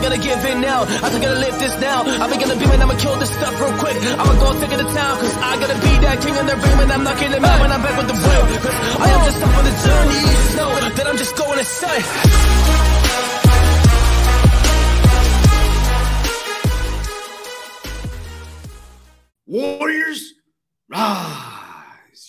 ain't gonna give in now. I just gotta live this now. I ain't gonna be when I'ma kill this stuff real quick. I'ma go take it to town, cause I gotta be that king in the ring when I'm not getting mad when I'm back with the real. Cause I am just up on the journey. Know that I'm just going to say. Warriors, rise.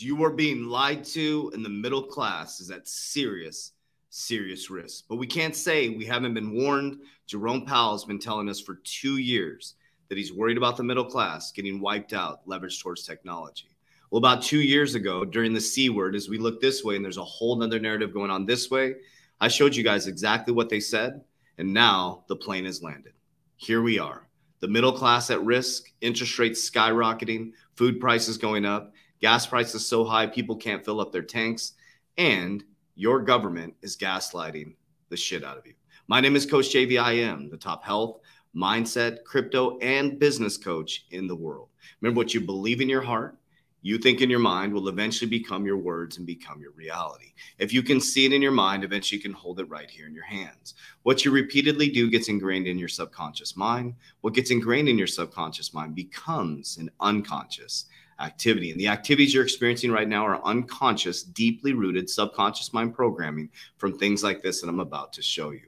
You are being lied to, and the middle class is at serious, serious risk. But we can't say we haven't been warned. Jerome Powell has been telling us for 2 years that he's worried about the middle class getting wiped out, leveraged towards technology. Well, about 2 years ago, during the C word, as we look this way, and there's a whole other narrative going on this way, I showed you guys exactly what they said, and now the plane has landed. Here we are. The middle class at risk, interest rates skyrocketing, food prices going up, gas prices so high people can't fill up their tanks, and your government is gaslighting the shit out of you. My name is Coach JV. I am the top health, mindset, crypto, and business coach in the world. Remember, what you believe in your heart, you think in your mind, will eventually become your words and become your reality. If you can see it in your mind, eventually you can hold it right here in your hands. What you repeatedly do gets ingrained in your subconscious mind. What gets ingrained in your subconscious mind becomes an unconscious activity. And the activities you're experiencing right now are unconscious, deeply rooted subconscious mind programming from things like this that I'm about to show you.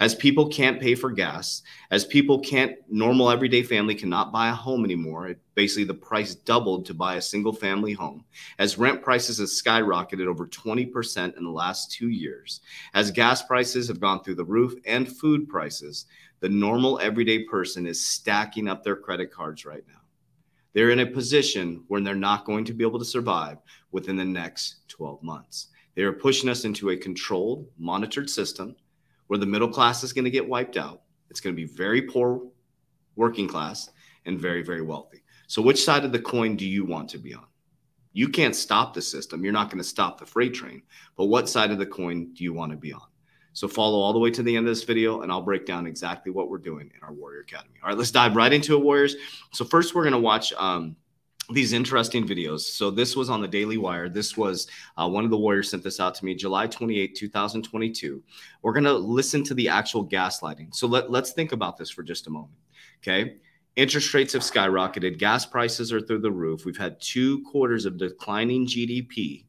As people can't pay for gas, as people can't, normal everyday family cannot buy a home anymore. Basically, the price doubled to buy a single family home. As rent prices have skyrocketed over 20% in the last 2 years, as gas prices have gone through the roof and food prices, the normal everyday person is stacking up their credit cards right now. They're in a position where they're not going to be able to survive within the next 12 months. They are pushing us into a controlled, monitored system where the middle class is going to get wiped out. It's going to be very poor, working class, and very, very wealthy. So which side of the coin do you want to be on? You can't stop the system. You're not going to stop the freight train. But what side of the coin do you want to be on? So follow all the way to the end of this video, and I'll break down exactly what we're doing in our Warrior Academy. All right, let's dive right into it, Warriors. So first, we're going to watch these interesting videos. So this was on the Daily Wire. This was one of the Warriors sent this out to me, July 28, 2022. We're going to listen to the actual gaslighting. So let's think about this for just a moment. Okay. Interest rates have skyrocketed. Gas prices are through the roof. We've had 2 quarters of declining GDP.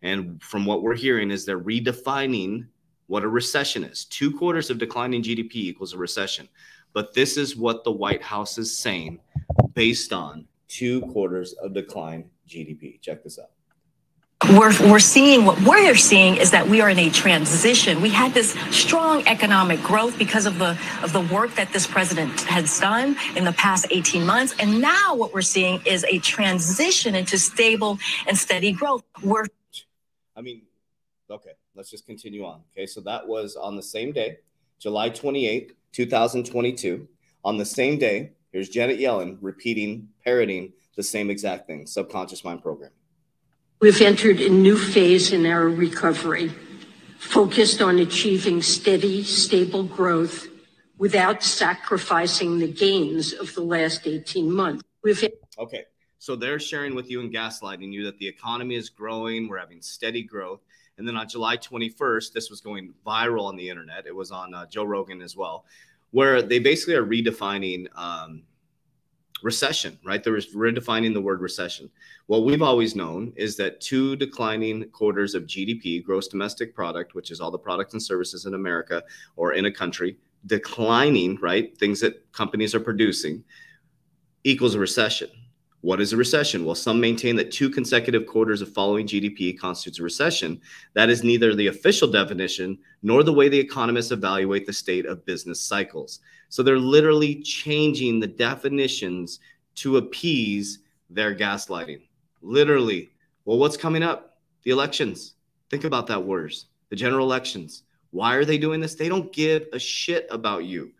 And from what we're hearing is they're redefining what a recession is. 2 quarters of declining GDP equals a recession. But this is what the White House is saying based on 2 quarters of decline GDP. Check this out. We're seeing what Warriors seeing is that we are in a transition. We had this strong economic growth because of the work that this president has done in the past 18 months. And now what we're seeing is a transition into stable and steady growth. Okay, let's just continue on. Okay, so that was on the same day, July 28, 2022. On the same day, here's Janet Yellen repeating, parroting the same exact thing, subconscious mind programming. We've entered a new phase in our recovery, focused on achieving steady, stable growth without sacrificing the gains of the last 18 months. Okay, so they're sharing with you and gaslighting you that the economy is growing, we're having steady growth. And then on July 21st, this was going viral on the internet. It was on Joe Rogan as well, where they basically are redefining recession, right? They're redefining the word recession. What we've always known is that 2 declining quarters of GDP, gross domestic product, which is all the products and services in America or in a country, declining, right? Things that companies are producing equals a recession. What is a recession? Well, some maintain that 2 consecutive quarters of following GDP constitutes a recession. That is neither the official definition nor the way the economists evaluate the state of business cycles. So they're literally changing the definitions to appease their gaslighting. Literally. Well, what's coming up? The elections. Think about that, Warriors. The general elections. Why are they doing this? They don't give a shit about you.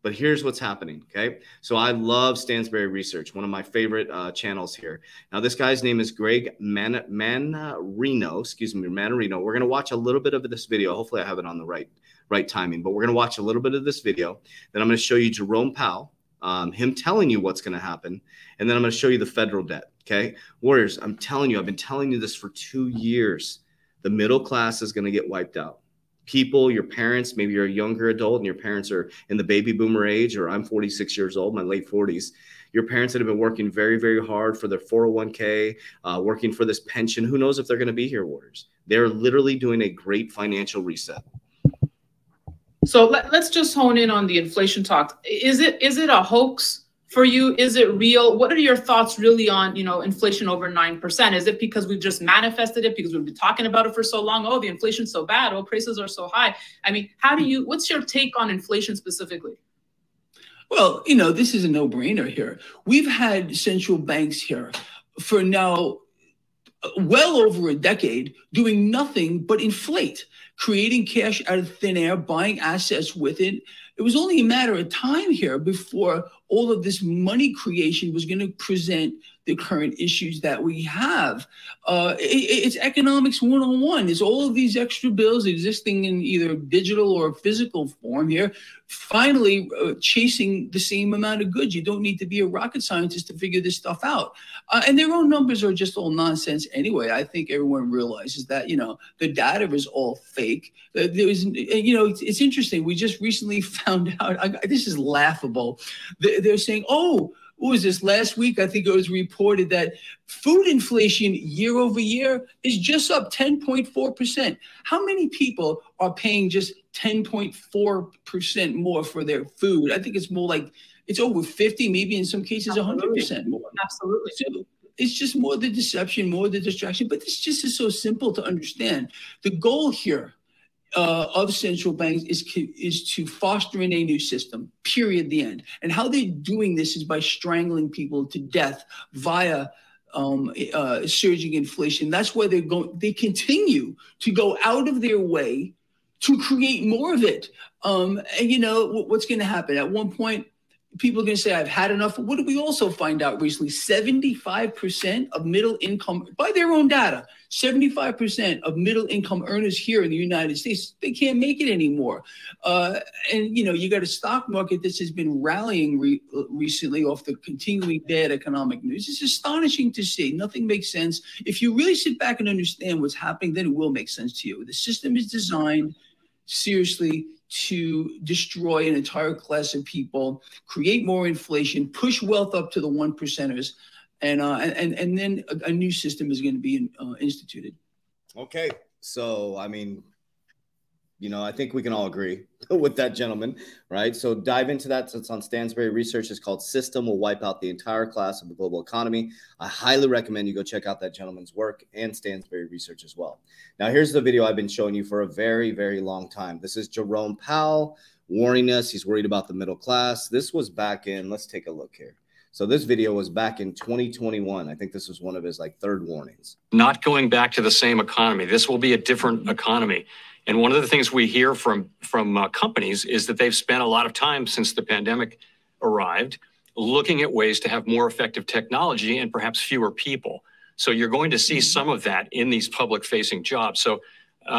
But here's what's happening, okay? So I love Stansberry Research, one of my favorite channels here. Now, this guy's name is Greg Manarino. Excuse me, Manarino. We're going to watch a little bit of this video. Hopefully, I have it on the right timing. But we're going to watch a little bit of this video. Then I'm going to show you Jerome Powell, him telling you what's going to happen. And then I'm going to show you the federal debt, okay? Warriors, I'm telling you, I've been telling you this for 2 years. The middle class is going to get wiped out. people, your parents, maybe you're a younger adult and your parents are in the baby boomer age, or I'm 46 years old, my late 40s. Your parents that have been working very, very hard for their 401k, working for this pension. Who knows if they're going to be here, Warriors? They're literally doing a great financial reset. So let's just hone in on the inflation talks. Is it a hoax for you? Is it real? What are your thoughts really on, you know, inflation over 9%? Is it because we've just manifested it because we've been talking about it for so long? Oh, the inflation's so bad. Oh, prices are so high. I mean, what's your take on inflation specifically? Well, you know, this is a no-brainer here. We've had central banks here for now well over a decade doing nothing but inflate, creating cash out of thin air, buying assets with it. It was only a matter of time here before all of this money creation was going to present the current issues that we have. It's economics 101. There's all of these extra bills existing in either digital or physical form here, finally chasing the same amount of goods. You don't need to be a rocket scientist to figure this stuff out. And their own numbers are just all nonsense anyway. I think everyone realizes that, you know, the data is all fake. You know, it's interesting. We just recently found out, this is laughable. They're saying, oh, what was this last week? I think it was reported that food inflation year over year is just up 10.4%. How many people are paying just 10.4% more for their food? I think it's more like it's over 50, maybe in some cases 100% more. Absolutely. So it's just more the deception, more the distraction. But this just is so simple to understand. The goal here of central banks is to foster in a new system, period, the end. And how they're doing this is by strangling people to death via surging inflation. That's why they continue to go out of their way to create more of it. And you know, what's going to happen? At one point, people are going to say, I've had enough. What did we also find out recently? 75% of middle income, by their own data, 75% of middle income earners here in the United States, they can't make it anymore. And, you know, you got a stock market that has been rallying recently off the continuing bad economic news. It's astonishing to see. Nothing makes sense. If you really sit back and understand what's happening, then it will make sense to you. The system is designed seriously to destroy an entire class of people, create more inflation, push wealth up to the 1%ers, and then a new system is going to be instituted. Okay, so I mean, you know, I think we can all agree with that gentleman, right? So dive into that. It's on Stansberry Research. It's called "System Will Wipe Out the Entire Class of the Global Economy." I highly recommend you go check out that gentleman's work and Stansberry Research as well. Now, here's the video I've been showing you for a very, very long time. This is Jerome Powell warning us. He's worried about the middle class. This was back in, let's take a look here. So this video was back in 2021. I think this was one of his like third warnings. Not going back to the same economy. This will be a different economy. And one of the things we hear from companies is that they've spent a lot of time since the pandemic arrived looking at ways to have more effective technology and perhaps fewer people. So you're going to see some of that in these public-facing jobs. So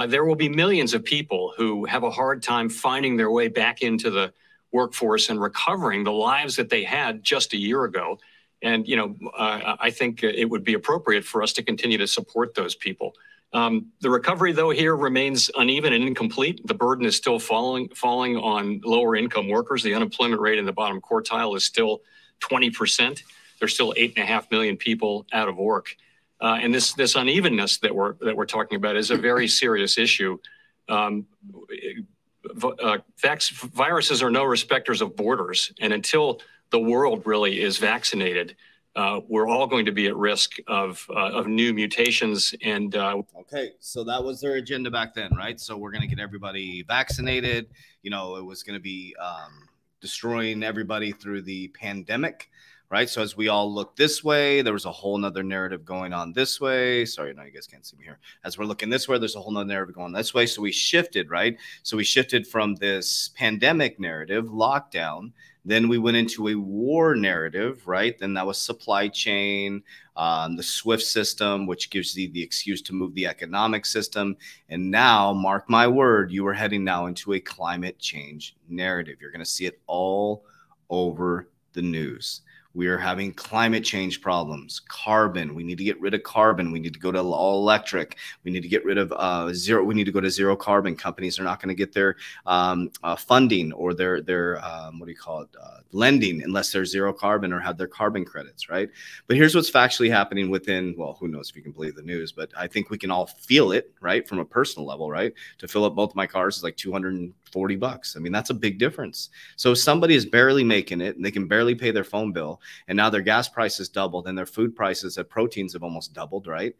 there will be millions of people who have a hard time finding their way back into the workforce and recovering the lives that they had just a year ago. And, you know, I think it would be appropriate for us to continue to support those people. The recovery, though, here remains uneven and incomplete. The burden is still falling on lower income workers. The unemployment rate in the bottom quartile is still 20%. There's still 8.5 million people out of work. And this unevenness that we're talking about is a very serious issue. Viruses are no respecters of borders. And until the world really is vaccinated, we're all going to be at risk of new mutations. And okay, so that was their agenda back then, right? So we're going to get everybody vaccinated. You know, it was going to be destroying everybody through the pandemic, right? So as we all look this way, there was a whole nother narrative going on this way. Sorry, no, you guys can't see me here. As we're looking this way, there's a whole nother narrative going this way. So we shifted, right? So we shifted from this pandemic narrative, lockdown. Then we went into a war narrative, right? Then that was supply chain, the SWIFT system, which gives you the excuse to move the economic system. And now, mark my word, you are heading now into a climate change narrative. You're going to see it all over the news. We are having climate change problems, carbon. We need to get rid of carbon. We need to go to all electric. We need to get rid of zero. We need to go to zero carbon. Companies are not going to get their funding or their what do you call it, lending unless they're zero carbon or have their carbon credits, right? But here's what's factually happening within, well, who knows if you can believe the news, but I think we can all feel it, right, from a personal level, right? To fill up both my cars is like $240. I mean, that's a big difference. So somebody is barely making it and they can barely pay their phone bill. And now their gas prices doubled and their food prices at proteins have almost doubled, right?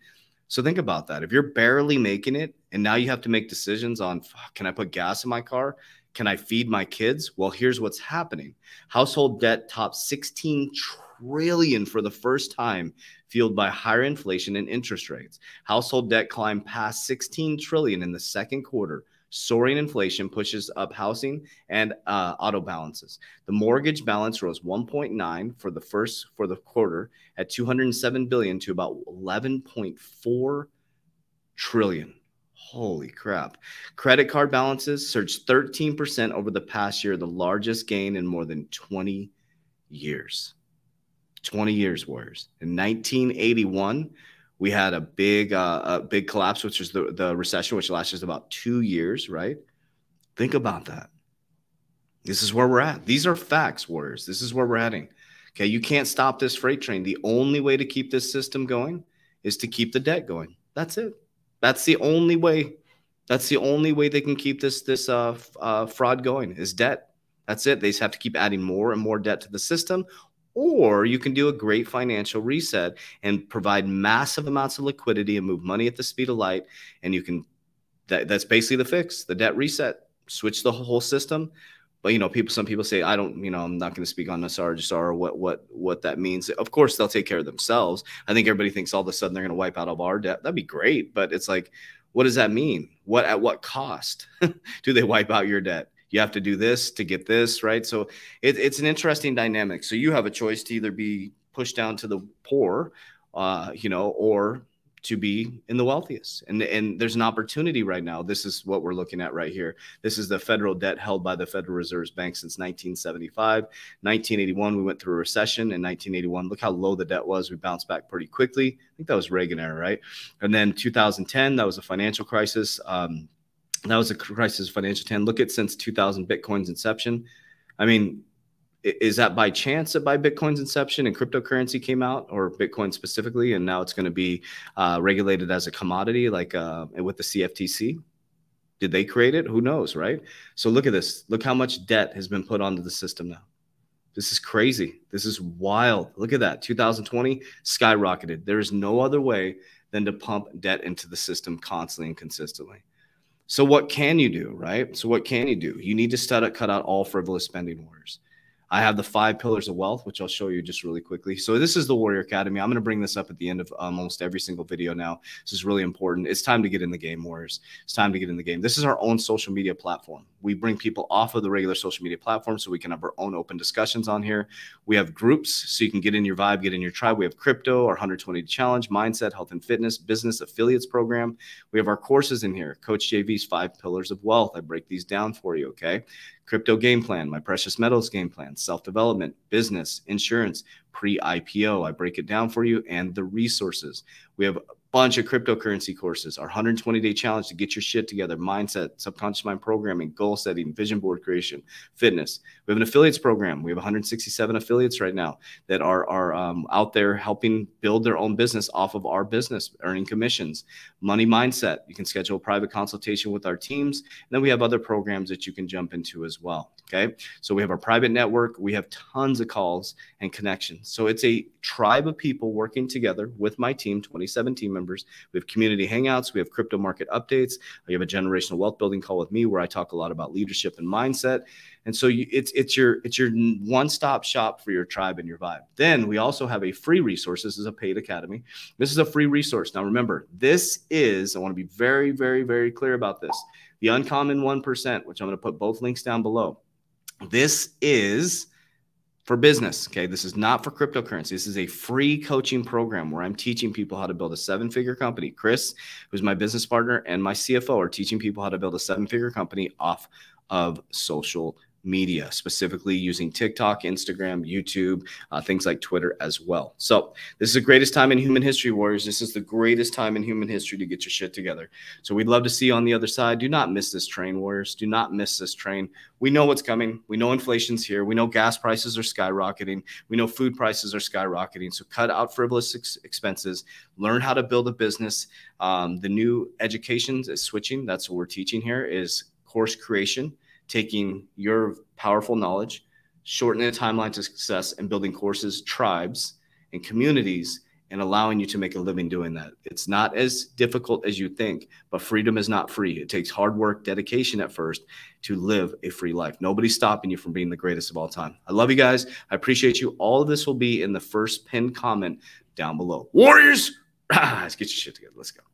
So think about that. If you're barely making it and now you have to make decisions on, can I put gas in my car? Can I feed my kids? Well, here's what's happening. Household debt topped $16 trillion for the first time, fueled by higher inflation and interest rates. Household debt climbed past $16 trillion in the second quarter. Soaring inflation pushes up housing and auto balances. The mortgage balance rose 1.9 for the quarter at $207 billion to about $11.4 trillion. Holy crap. Credit card balances surged 13% over the past year, the largest gain in more than 20 years. 20 years, Warriors. In 1981, we had a big collapse, which is the recession, which lasted about 2 years, right? Think about that. This is where we're at. These are facts, Warriors. This is where we're heading. Okay, you can't stop this freight train. The only way to keep this system going is to keep the debt going. That's it. That's the only way. That's the only way they can keep this fraud going is debt. That's it. They just have to keep adding more and more debt to the system. Or you can do a great financial reset and provide massive amounts of liquidity and move money at the speed of light. And you can, that's basically the fix, the debt reset, switch the whole system. But, you know, some people say, I don't, you know, I'm not going to speak on SRGSR or what that means. Of course, they'll take care of themselves. I think everybody thinks all of a sudden they're going to wipe out all of our debt. That'd be great. But it's like, what does that mean? What, at what cost do they wipe out your debt? You have to do this to get this, right? So it's an interesting dynamic. So you have a choice to either be pushed down to the poor, you know, or to be in the wealthiest. And there's an opportunity right now. This is what we're looking at right here. This is the federal debt held by the Federal Reserve Bank since 1975. 1981, we went through a recession. In 1981, look how low the debt was. We bounced back pretty quickly. I think that was Reagan era, right? And then 2010, that was a financial crisis. That was a crisis of financial 10. Look at since 2000 Bitcoin's inception. I mean, is that by chance that by Bitcoin's inception and cryptocurrency came out, or Bitcoin specifically, and now it's going to be regulated as a commodity like with the CFTC? Did they create it? Who knows, right? So look at this. Look how much debt has been put onto the system now. This is crazy. This is wild. Look at that. 2020 skyrocketed. There is no other way than to pump debt into the system constantly and consistently. So what can you do, right? So what can you do? You need to cut out all frivolous spending, Warriors. I have the 5 pillars of wealth, which I'll show you just really quickly. So this is the Warrior Academy. I'm going to bring this up at the end of almost every single video now. This is really important. It's time to get in the game, Warriors. It's time to get in the game. This is our own social media platform. We bring people off of the regular social media platform so we can have our own open discussions on here. We have groups so you can get in your vibe, get in your tribe. We have crypto, our 120 challenge, mindset, health and fitness, business affiliates program. We have our courses in here. Coach JV's 5 pillars of wealth. I break these down for you, okay? Crypto game plan, my precious metals game plan, self-development, business, insurance, pre-IPO. I break it down for you, and the resources. We have a bunch of cryptocurrency courses, our 120-day challenge to get your shit together, mindset, subconscious mind programming, goal setting, vision board creation, fitness. We have an affiliates program. We have 167 affiliates right now that are out there helping build their own business off of our business, earning commissions, money mindset. You can schedule a private consultation with our teams. And then we have other programs that you can jump into as well. Okay. So we have our private network. We have tons of calls and connections. So it's a tribe of people working together with my team, 27 team members. We have community hangouts. We have crypto market updates. You have a generational wealth building call with me where I talk a lot about leadership and mindset. And so it's your one-stop shop for your tribe and your vibe. Then we also have a free resource. This is a paid academy. This is a free resource. Now remember, this is, I want to be very, very, very clear about this. The Uncommon 1%, which I'm going to put both links down below. This is for business, okay? This is not for cryptocurrency. This is a free coaching program where I'm teaching people how to build a 7-figure company. Chris, who's my business partner, and my CFO are teaching people how to build a 7-figure company off of social media, specifically using TikTok, Instagram, YouTube, things like Twitter as well. So this is the greatest time in human history, Warriors. This is the greatest time in human history to get your shit together. So we'd love to see you on the other side. Do not miss this train, Warriors. Do not miss this train. We know what's coming. We know inflation's here. We know gas prices are skyrocketing. We know food prices are skyrocketing. So cut out frivolous expenses. Learn how to build a business. The new education is switching. That's what we're teaching here is course creation, taking your powerful knowledge, shortening the timeline to success, and building courses, tribes, and communities, and allowing you to make a living doing that. It's not as difficult as you think, but freedom is not free. It takes hard work, dedication at first to live a free life. Nobody's stopping you from being the greatest of all time. I love you guys. I appreciate you. All of this will be in the first pinned comment down below. Warriors, let's get your shit together. Let's go.